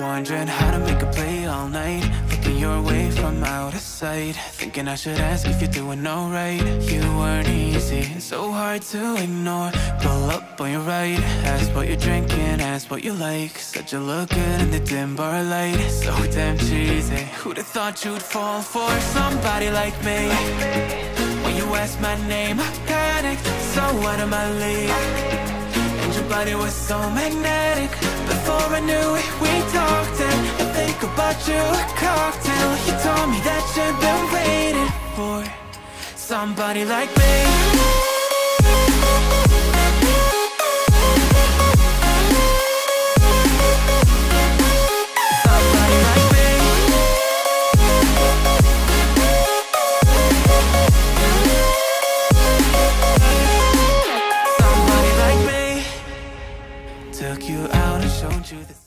Wondering how to make a play all night, looking your way from out of sight, thinking I should ask if you're doing alright. You weren't easy, so hard to ignore. Pull up on your right, ask what you're drinking, ask what you like. Said you look good in the dim bar light, so damn cheesy. Who'd have thought you'd fall for somebody like me? When you asked my name, I panicked, so out of my league. Your body was so magnetic. Before I knew it, we talked, and I think about you a cocktail. You told me that you've been waiting for somebody like me. Took you out and showed you this.